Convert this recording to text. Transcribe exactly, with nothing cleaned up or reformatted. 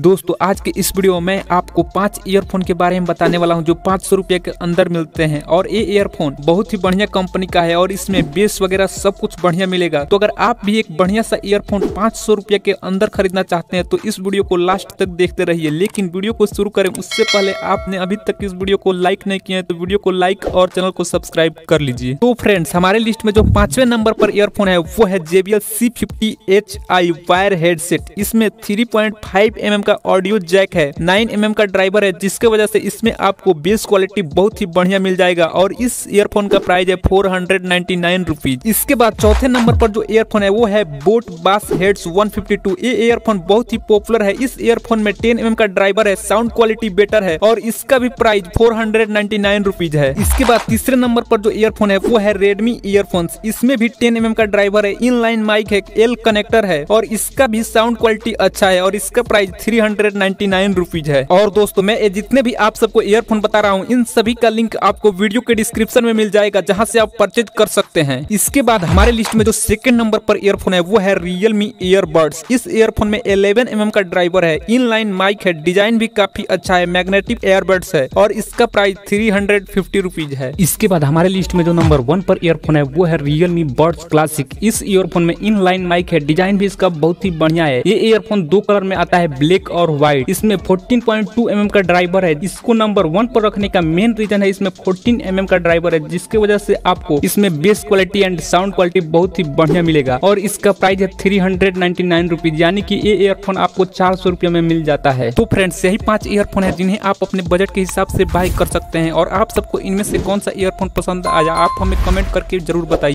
दोस्तों आज के इस वीडियो में आपको पांच ईयरफोन के बारे में बताने वाला हूं जो पाँच सौ रुपये के अंदर मिलते हैं। और ये ईयरफोन बहुत ही बढ़िया कंपनी का है और इसमें बेस वगैरह सब कुछ बढ़िया मिलेगा। तो अगर आप भी एक बढ़िया सा ईयरफोन पाँच सौ रुपये के अंदर खरीदना चाहते हैं तो इस वीडियो को लास्ट तक देखते रहिए। लेकिन वीडियो को शुरू करें उससे पहले आपने अभी तक इस वीडियो को लाइक नहीं किया है तो वीडियो को लाइक और चैनल को सब्सक्राइब कर लीजिए। तो फ्रेंड्स हमारे लिस्ट में जो पांचवें नंबर पर ईयरफोन है वो है JBL C fifty H I wire headset. इसमें three point five M M का ऑडियो जैक है, नाइन एम एम का ड्राइवर है, जिसके वजह से इसमें आपको बेस क्वालिटी बहुत ही बढ़िया मिल जाएगा। और इस ईयरफोन का प्राइस है four hundred ninety nine rupees. इसके बाद चौथे नंबर पर जो ईयरफोन है वो है Boat Bass Heads one fifty two. ये ईयरफोन बहुत ही पॉपुलर है। इस ईयरफोन में टेन एम एम का ड्राइवर है, साउंड क्वालिटी बेटर है और इसका भी price four hundred ninety nine rupees है। इसके बाद तीसरे नंबर पर जो ईयरफोन है वो है रेडमी ईयरफोन। इसमें भी टेन एम एम का ड्राइवर है, इन लाइन माइक है, एल कनेक्टर है और इसका भी साउंड क्वालिटी अच्छा है और इसका price three hundred ninety nine rupees है। और दोस्तों मैं ये जितने भी आप सबको ईयरफोन बता रहा हूँ इन सभी का लिंक आपको वीडियो के डिस्क्रिप्शन में मिल जाएगा जहाँ से आप परचेज कर सकते हैं। इसके बाद हमारे लिस्ट में जो सेकंड नंबर पर ईयरफोन है वो है रियलमी ईयरबड्स। इस ईयरफोन में इलेवन एम एम का ड्राइवर है, इन लाइन माइक है, डिजाइन भी काफी अच्छा है, मैग्नेटिक ईयरबड्स है और इसका price three hundred fifty rupees है। इसके बाद हमारे लिस्ट में जो नंबर वन पर ईयरफोन है वो है रियलमी बड्स क्लासिक। इस ईयरफोन में इन लाइन माइक है, डिजाइन भी इसका बहुत ही बढ़िया है। ये ईयरफोन दो कलर में आता है, ब्लैक और व्हाइट। इसमें fourteen point two M M का ड्राइवर है। इसको नंबर वन पर रखने का मेन रीजन है इसमें फोर्टीन एम एम का ड्राइवर है, जिसके वजह से आपको इसमें bass quality and sound quality बहुत ही बढ़िया मिलेगा और इसका प्राइस है three hundred ninety nine rupees. यानी कि ये ईयरफोन आपको चार सौ रुपये में मिल जाता है। तो फ्रेंड्स यही पांच ईयरफोन है जिन्हें आप अपने बजट के हिसाब से बाय कर सकते हैं। और आप सबको इनमें से कौन सा ईयरफोन पसंद आया आप हमें कमेंट करके जरूर बताइए।